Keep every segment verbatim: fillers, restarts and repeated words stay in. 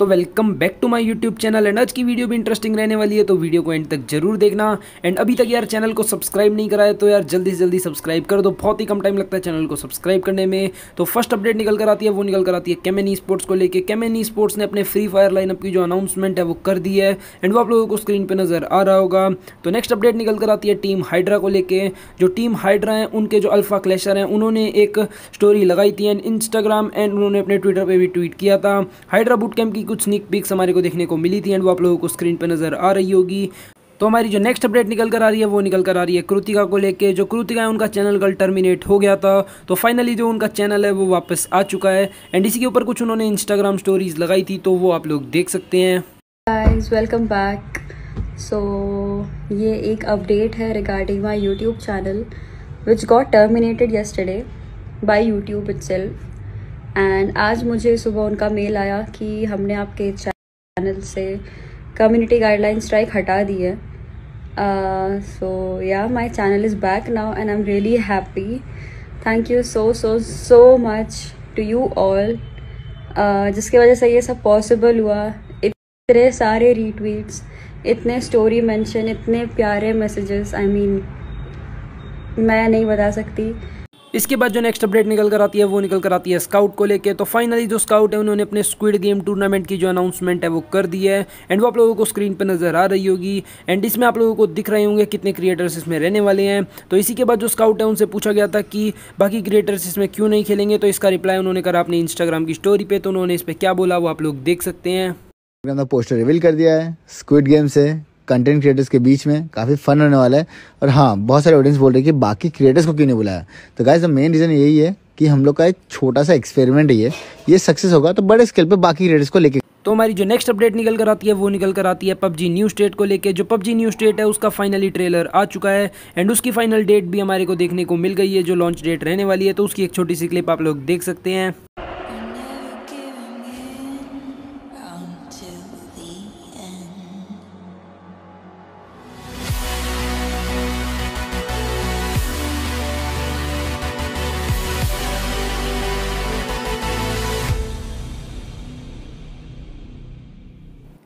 तो welcome back to my YouTube channel and आज की वीडियो भी इंटरेस्टिंग रहने वाली है, तो वीडियो को एंड तक जरूर देखना। एंड अभी तक यार चैनल को सब्सक्राइब नहीं कराया तो यार जल्दी से जल्दी सब्सक्राइब कर दो, बहुत ही कम टाइम लगता है चैनल को सब्सक्राइब करने में। तो फर्स्ट अपडेट निकल कर आती है, वो निकल कर आती है कैमेनी स्पोर्ट्स को लेकर। कैमेनी स्पोर्ट्स ने अपने फ्री फायर लाइनअप की जो अनाउंसमेंट है वो कर दी है एंड वो आप लोगों को स्क्रीन पर नजर आ रहा होगा। तो नेक्स्ट अपडेट निकल कर आती है टीम हाइड्रा को लेकर। जो टीम हाइड्रा हैं उनके जो अल्फा क्लैशर हैं उन्होंने एक स्टोरी लगाई थी एंड इंस्टाग्राम एंड उन्होंने अपने ट्विटर पे भी ट्वीट किया था। हाइड्रा बूट कैम्प की कुछ स्नीक पिक्स हमारे को देखने को मिली थी एंड वो आप लोगों को स्क्रीन पे नजर आ रही होगी। तो हमारी जो नेक्स्ट अपडेट निकल कर आ रही है वो निकल कर आ रही है कृतिका को लेके। जो कृतिका है उनका चैनल कल टर्मिनेट हो गया था, तो फाइनली जो उनका चैनल है वो वापस आ चुका है एंड इसी के ऊपर कुछ उन्होंने इंस्टाग्राम स्टोरीज लगाई थी, तो वो आप लोग देख सकते हैं। Guys welcome back. सो ये एक अपडेट है regarding my YouTube channel which got terminated yesterday by YouTube itself. And आज मुझे सुबह उनका मेल आया कि हमने आपके चैनल से कम्युनिटी गाइडलाइंस स्ट्राइक हटा दी है। So yeah my channel is back now and I am really happy. Thank you so so so much to you all, जिसके वजह से ये सब पॉसिबल हुआ। इतने सारे रीट्वीट्स, इतने स्टोरी मेंशन, इतने प्यारे मैसेजेस, आई मीन मैं नहीं बता सकती। इसके बाद जो नेक्स्ट अपडेट निकल कर आती है वो निकल कर आती है स्काउट को लेके। तो फाइनली जो स्काउट है उन्होंने अपने स्क्विड गेम टूर्नामेंट की जो अनाउंसमेंट है वो कर दी है एंड वो आप लोगों को स्क्रीन पे नज़र आ रही होगी एंड इसमें आप लोगों को दिख रहे होंगे कितने क्रिएटर्स इसमें रहने वाले हैं। तो इसी के बाद जो स्काउट है उनसे पूछा गया था कि बाकी क्रिएटर्स इसमें क्यों नहीं खेलेंगे, तो इसका रिप्लाई उन्होंने करा अपने इंस्टाग्राम की स्टोरी पर। तो उन्होंने इस पर क्या बोला वो आप लोग देख सकते हैं। पोस्टर रिवील कर दिया है स्क्विड गेम से कंटेंट क्रिएटर्स के बीच में, काफ़ी फन होने वाला है। और हाँ, बहुत सारे ऑडियंस बोल रहे हैं कि बाकी क्रिएटर्स को क्यों नहीं बुलाया। तो गाइस द मेन रीज़न यही है कि हम लोग का एक छोटा सा एक्सपेरिमेंट है, ये ये सक्सेस होगा तो बड़े स्केल पे बाकी क्रिएटर्स को लेके। तो हमारी जो नेक्स्ट अपडेट निकल कर आती है वो निकल कर आती है पबजी न्यू स्टेट को लेके। जो पबजी न्यू स्टेट है उसका फाइनली ट्रेलर आ चुका है एंड उसकी फाइनल डेट भी हमारे को देखने को मिल गई है, जो लॉन्च डेट रहने वाली है। तो उसकी एक छोटी सी क्लिप आप लोग देख सकते हैं।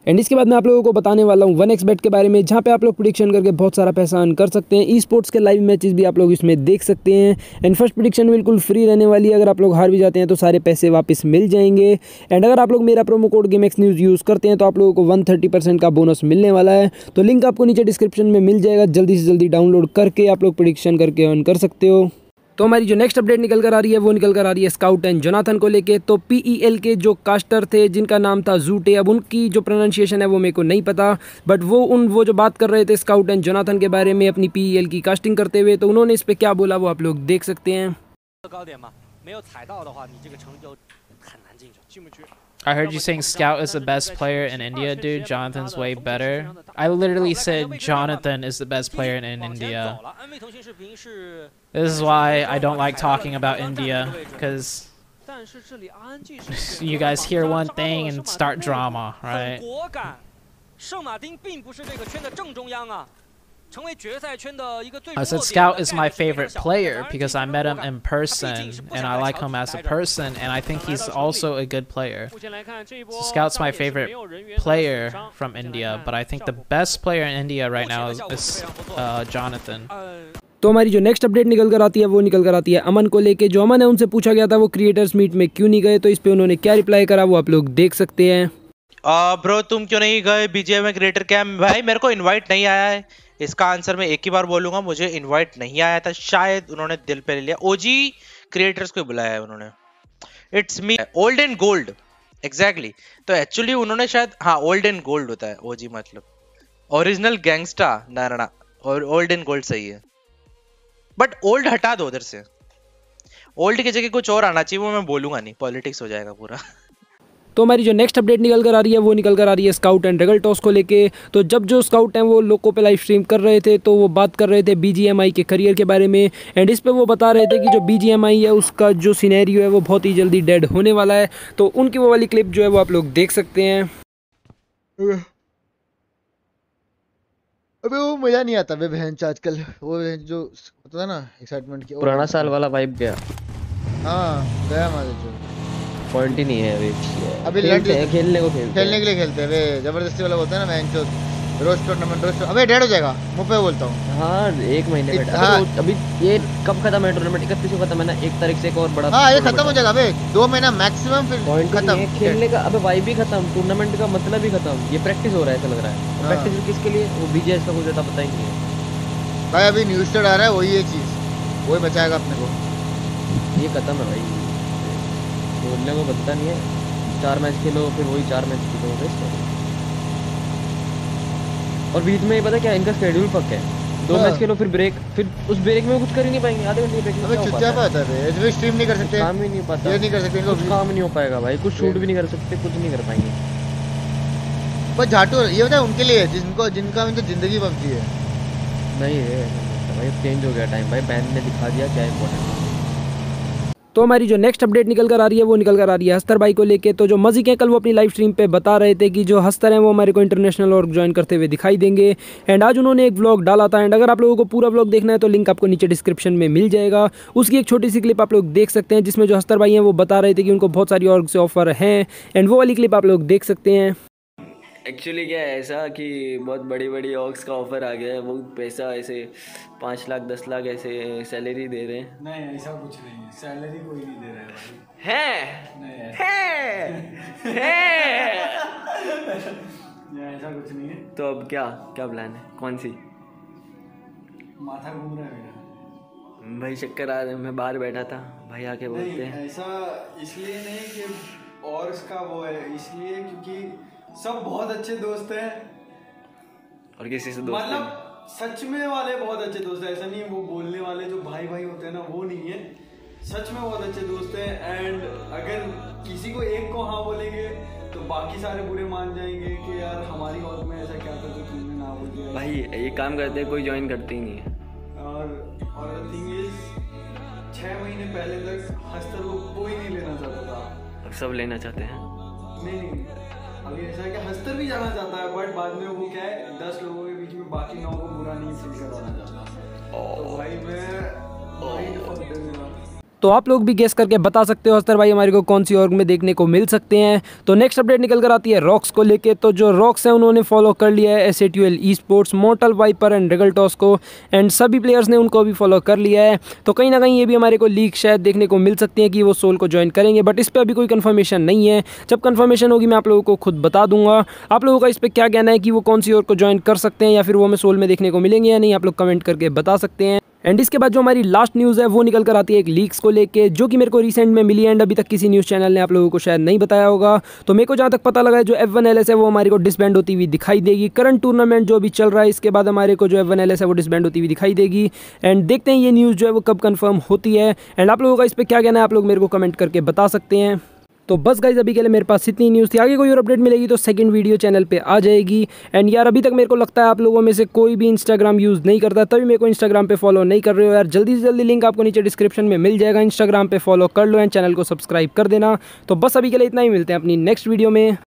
एंड इसके बाद मैं आप लोगों को बताने वाला हूँ वन एक्स बेट के बारे में, जहाँ पे आप लोग प्रेडिक्शन करके बहुत सारा पैसा अर्न कर सकते हैं। ई स्पोर्ट्स के लाइव मैचेस भी आप लोग इसमें देख सकते हैं एंड फर्स्ट प्रेडिक्शन बिल्कुल फ्री रहने वाली है। अगर आप लोग हार भी जाते हैं तो सारे पैसे वापस मिल जाएंगे एंड अगर आप लोग मेरा promo code game X news use करते हैं तो आप लोगों को वन थर्टी परसेंट का बोनस मिलने वाला है। तो लिंक आपको नीचे डिस्क्रिप्शन में मिल जाएगा, जल्दी से जल्दी डाउनलोड करके आप लोग प्रेडिक्शन करके अर्न कर सकते हो। तो हमारी जो नेक्स्ट अपडेट निकल कर आ रही है वो निकल कर आ रही है स्काउट एंड जोनाथन को लेके। तो पीईएल के जो कास्टर थे जिनका नाम था जूटे, अब उनकी जो प्रोनाउंसिएशन है वो मेरे को नहीं पता, बट वो उन वो जो बात कर रहे थे स्काउट एंड जोनाथन के बारे में अपनी पीईएल की कास्टिंग करते हुए, तो उन्होंने इस पे क्या बोला वो आप लोग देख सकते हैं। I heard you saying Scout is the best player in India, dude. Jonathan's way better. I literally said Jonathan is the best player in, in India. This is why I don't like talking about India, because you guys hear one thing and start drama, right? I said Scout is my favorite player because I met him in person and I like him as a person and I think he's also a good player. So Scout's my favorite player from India, but I think the best player in India right now is, is uh, Jonathan. तो हमारी जो next update निकल कर आती है वो निकल कर आती है अमन को लेके। जो अमन है उनसे पूछा गया था वो क्रिएटर्स मीट में क्यों नहीं गए, तो इस पे उन्होंने क्या रिप्लाई करा वो आप लोग देख सकते हैं। ब्रो तुम क्यों नहीं गए बीजेएम क्रिएटर कैंप? भाई मेरे को इन्वाइट नहीं आया है, इसका आंसर मैं एक ही बार बोलूंगा, मुझे इनवाइट नहीं आया था। शायद उन्होंने दिल पे ले लिया, ओजी क्रिएटर्स को बुलाया है उन्होंने। It's me old and gold, exactly. तो एक्चुअली उन्होंने शायद, हाँ ओल्ड एंड गोल्ड होता है ओजी मतलब ओरिजिनल गैंगस्टर नारायणा, और ओल्ड एंड गोल्ड सही है, बट ओल्ड हटा दो उधर से, ओल्ड की जगह कुछ और आना चाहिए, वो मैं बोलूंगा नहीं, पॉलिटिक्स हो जाएगा पूरा। तो हमारी जो नेक्स्ट अपडेट निकल कर आ रही है वो निकल कर आ रही है स्काउट एंड रेगल्टोर्स को लेके। तो जब जो स्काउट हैं वो लोगों पे लाइव स्ट्रीम कर रहे थे तो वो बात कर रहे थे बीजीएमआई के करियर के बारे में एंड इस पे वो बता रहे थे कि जो बीजीएमआई है उसका जो सिनेरियो है वो बहुत ही जल्दी डेड होने वाला है। तो उनकी वो वाली क्लिप जो है वो आप लोग देख सकते हैं। अबे वो मज़ा नहीं आता वे बहन चा आजकल, वो जो होता है ना एक्साइटमेंट की, पुराना साल वाला वाइब गया। हाँ गया, पॉइंट ही नहीं है अभी अभी खेलते हैं, खेलने को खेलते खेलने के लिए खेलते हैं वे जबरदस्ती वाला होता है ना मैच रोज टूर्नामेंट रोज। अबे डेढ़ हो जाएगा मुंह पे बोलता हूँ। हाँ एक महीने में हाँ। तो अभी ये कब खत्म है टूर्नामेंट? इकतीस को खत्म है ना, एक तारीख से एक और बड़ा हाँ ये खत्म हो जाएगा। अबे दो महीना मैक्सिमम फिर खत्म खेलने का। अबे वाइब भी खत्म, टूर्नामेंट का मतलब ही खत्म। ये प्रैक्टिस हो रहा है ऐसा लग रहा है। प्रैक्टिस किसके लिए? वो बीजेएस का कुछ ज्यादा पता ही नहीं है भाई। अभी न्यू स्टेट आ रहा है, वही ये चीज़ वही बचाएगा अपने को। ये खत्म है भाई, बोलने को बनता नहीं है। चार मैच खेलो फिर वही चार मैच खेलो बस। और बीच में पता क्या इनका शेड्यूल पक्का है, दो मैच खेलो फिर ब्रेक, फिर उस ब्रेक में कुछ कर ही नहीं पाएंगे। आधे घंटे ब्रेक में चुपचाप आता है वे स्ट्रीम नहीं कर सकते, काम ही नहीं पाता, ये नहीं कर सकते, कुछ काम नहीं हो पाएगा भाई, कुछ शूट भी नहीं कर सकते, कुछ नहीं कर पाएंगे। बस झाटू ये होता है उनके लिए जिनको जिनका उनकी जिंदगी पबजी है। नहीं है भाई, चेंज हो गया टाइम भाई, बैंड ने दिखा दिया क्या इंपॉर्टेंट। तो हमारी जो नेक्स्ट अपडेट निकल कर आ रही है वो निकल कर आ रही है हस्तर भाई को लेके। तो जो मज़िक हैं कल वो अपनी लाइव स्ट्रीम पे बता रहे थे कि जो हस्तर हैं वो हमारे को इंटरनेशनल और ज्वाइन करते हुए दिखाई देंगे। एंड आज उन्होंने एक व्लॉग डाला था। एंड अगर आप लोगों को पूरा व्लॉग देखना है तो लिंक आपको नीचे डिस्क्रिप्शन में मिल जाएगा। उसकी एक छोटी सी क्लिप आप लोग देख सकते हैं जिसमें जो हस्तर भाई हैं वो बता रहे थे कि उनको बहुत सारी ऑर्ग से ऑफर हैं। एंड वो वाली क्लिप आप लोग देख सकते हैं। एक्चुअली क्या है ऐसा कि बहुत बड़ी बड़ी ऑक्स का ऑफ़र आ गया है, वो पैसा ऐसे पाँच लाख दस लाख ऐसे सैलरी दे रहे हैं। नहीं ऐसा कुछ नहीं है, सैलरी कोई नहीं दे रहा है, है है ऐसा कुछ नहीं है। तो अब क्या क्या प्लान है? कौन सी? माथा घूम रहा है मेरा भाई, चक्कर आ रहा है। मैं बाहर बैठा था भाई आके बोलते हैं। ऐसा इसलिए नहीं कि और इसका वो है, इसलिए क्योंकि सब बहुत अच्छे दोस्त हैं और किसी से दोस्त मतलब सच में वाले बहुत अच्छे दोस्त हैं। ऐसा नहीं है वो बोलने वाले जो भाई भाई होते हैं ना वो नहीं है, सच में बहुत अच्छे दोस्त हैं। एंड अगर किसी को एक को हाँ बोलेंगे तो बाकी सारे पूरे मान जाएंगे कि यार हमारी ऑर्ग में ऐसा क्या था जो तुमने ना बोल दिया। भाई ये काम करते हैं कोई ज्वाइन करते ही नहीं है। और और थिंग इज छः महीने पहले तक हस्तर को कोई नहीं लेना चाहता था, अब सब लेना चाहते हैं। नहीं नहीं अभी ऐसा है कि हस्तर भी जाना चाहता है बट बाद में वो क्या है दस लोगों के बीच में बाकी नौ को बुरा नहीं फील करवाना चाहता। तो भाई मैं तो आप लोग भी गेस करके बता सकते हो हस्तर भाई हमारे को कौन सी ऑर्ग में देखने को मिल सकते हैं। तो नेक्स्ट अपडेट निकल कर आती है रॉक्स को लेके। तो जो रॉक्स हैं उन्होंने फॉलो कर लिया है S8UL esports, Mortal Viper and Regaltos को। एंड सभी प्लेयर्स ने उनको भी फॉलो कर लिया है। तो कहीं ना कहीं ये भी हमारे को लीक शायद देखने को मिल सकती है कि वो सोल को ज्वाइन करेंगे, बट इस पर अभी कोई कन्फर्मेशन नहीं है। जब कन्फर्मेशन होगी मैं आप लोगों को खुद बता दूंगा। आप लोगों का इस पर क्या कहना है कि वो कौन सी ऑर्ग को ज्वाइन कर सकते हैं या फिर वो हमें सोल में देखने को मिलेंगे या नहीं, आप लोग कमेंट करके बता सकते हैं। एंड इसके बाद जो हमारी लास्ट न्यूज़ है वो निकल कर आती है एक लीक्स को लेके जो कि मेरे को रिसेंट में मिली है। एंड अभी तक किसी न्यूज़ चैनल ने आप लोगों को शायद नहीं बताया होगा। तो मेरे को जहाँ तक पता लगा है जो एफ वन एल एस है वो हमारे को डिसबैंड होती हुई दिखाई देगी। करंट टूर्नामेंट जो भी चल रहा है इसके बाद हमारे को जो एफ वन एल एस है वो डिसबैंड होती हुई दिखाई देगी। एंड देखते हैं ये न्यूज़ जो है वो कब कन्फर्म होती है। एंड आप लोगों का इस पर क्या कहना है आप लोग मेरे को कमेंट करके बता सकते हैं। तो बस गाइज अभी के लिए मेरे पास इतनी न्यूज़ थी। आगे कोई और अपडेट मिलेगी तो सेकंड वीडियो चैनल पे आ जाएगी। एंड यार अभी तक मेरे को लगता है आप लोगों में से कोई भी इंस्टाग्राम यूज़ नहीं करता, तभी मेरे को इंस्टाग्राम पे फॉलो नहीं कर रहे हो यार। जल्दी से जल्दी लिंक आपको नीचे डिस्क्रिप्शन में मिल जाएगा, इंस्टाग्राम पे फॉलो कर लो एंड चैनल को सब्सक्राइब कर देना। तो बस अभी के लिए इतना ही, मिलते हैं अपनी नेक्स्ट वीडियो में।